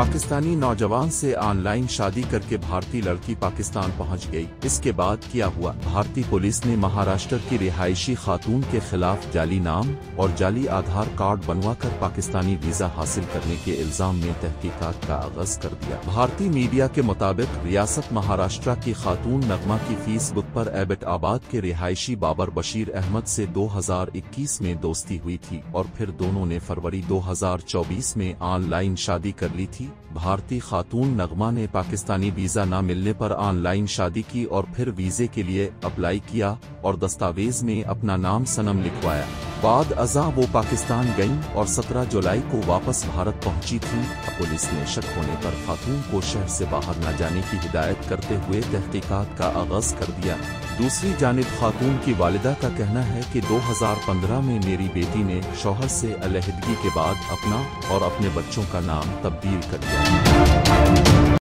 पाकिस्तानी नौजवान से ऑनलाइन शादी करके भारतीय लड़की पाकिस्तान पहुंच गई। इसके बाद क्या हुआ? भारतीय पुलिस ने महाराष्ट्र की रिहायशी खातून के खिलाफ जाली नाम और जाली आधार कार्ड बनवाकर पाकिस्तानी वीजा हासिल करने के इल्जाम में तहकीकात का आगाज कर दिया। भारतीय मीडिया के मुताबिक रियासत महाराष्ट्र की खातून नगमा की फेसबुक पर अबट आबाद के रिहायशी बाबर बशीर अहमद से 2021 में दोस्ती हुई थी और फिर दोनों ने फरवरी 2024 में ऑनलाइन शादी कर ली थी। भारतीय खातून नगमा ने पाकिस्तानी वीजा न मिलने पर ऑनलाइन शादी की और फिर वीजे के लिए अप्लाई किया और दस्तावेज में अपना नाम सनम लिखवाया। बाद अज़ा वो पाकिस्तान गईं और 17 जुलाई को वापस भारत पहुंची थी। पुलिस ने शक होने पर खातून को शहर से बाहर न जाने की हिदायत करते हुए तहकीकात का आगाज कर दिया। दूसरी जानिब खातून की वालिदा का कहना है कि 2015 में मेरी बेटी ने शौहर से अलहदगी के बाद अपना और अपने बच्चों का नाम तब्दील कर दिया।